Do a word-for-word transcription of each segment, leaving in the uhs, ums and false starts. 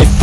If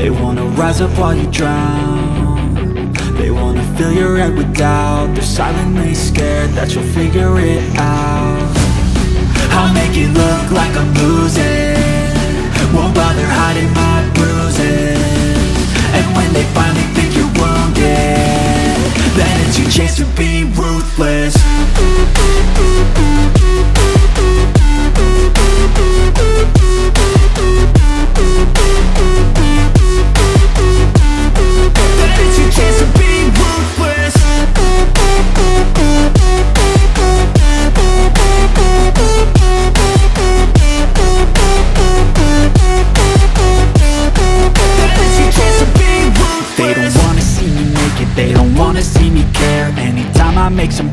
They wanna rise up while you drown. They wanna fill your head with doubt. They're silently scared that you'll figure it out. I'll make it look like I'm losing. Won't bother hiding my bruises. And when they finally think you're wounded, then it's your chance to be ruthless. Make some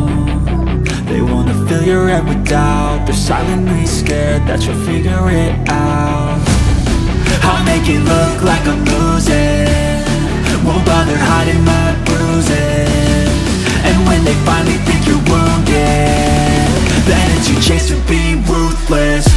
They wanna fill your head with doubt. They're silently scared that you'll figure it out. I'll make it look like I'm losing. Won't bother hiding my bruises. And when they finally think you're wounded, then it's your chance to be ruthless.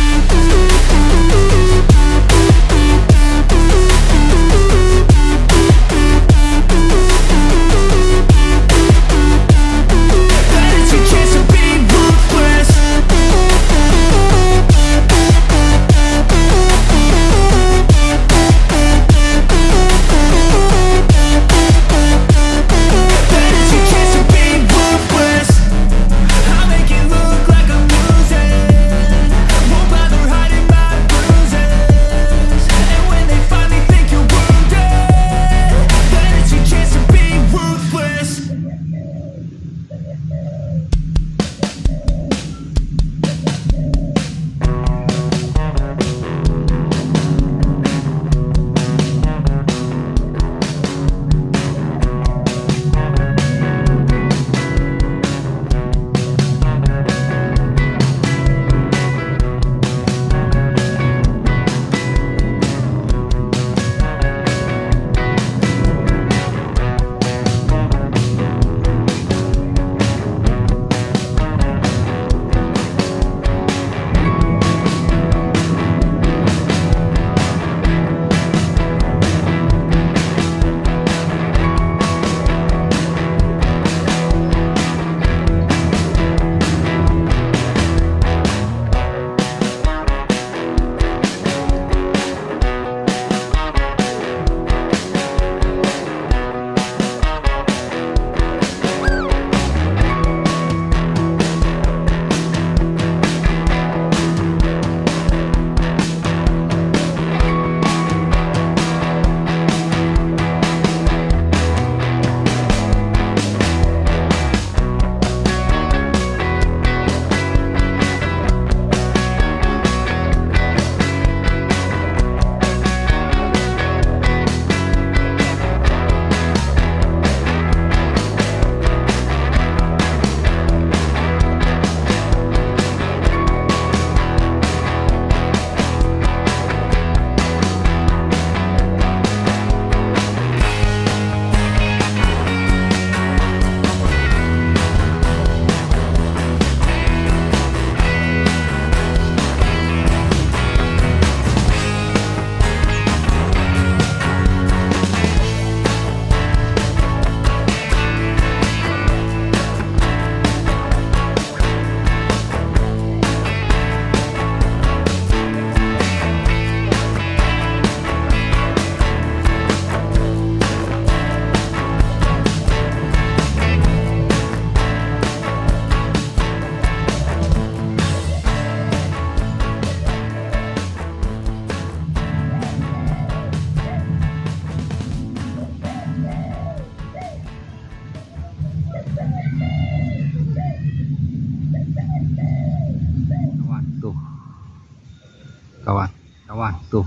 kawan, kawan tuh,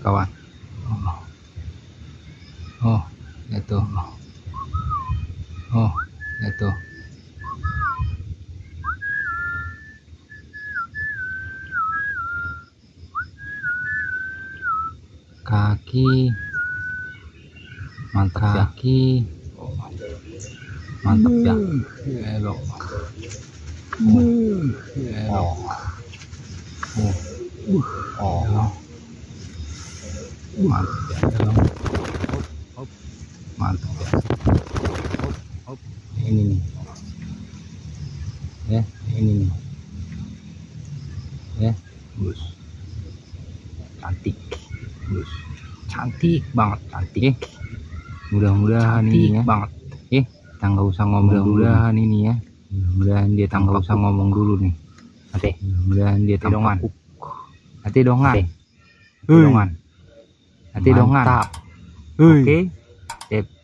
kawan. Oh, oh itu, oh itu. Kaki, mantap kaki, mantap ya, elok. Oh, elok. Oh, oh, mantap ya, elok. Hop, mantap ya. Hop, hop. Ini nih, ya, ini nih, ya, bus, cantik. Cantik banget, cantik. Mudah-mudahan ini ya. Banget. Eh, nggak usah ngomong. Mudah-mudahan ini ya. Mudah-mudahan dia nggak usah ngomong dulu nih. Oke. Mudah-mudahan dia dongan. Hati dongan. Hati dongan. Hati dongan. Oke.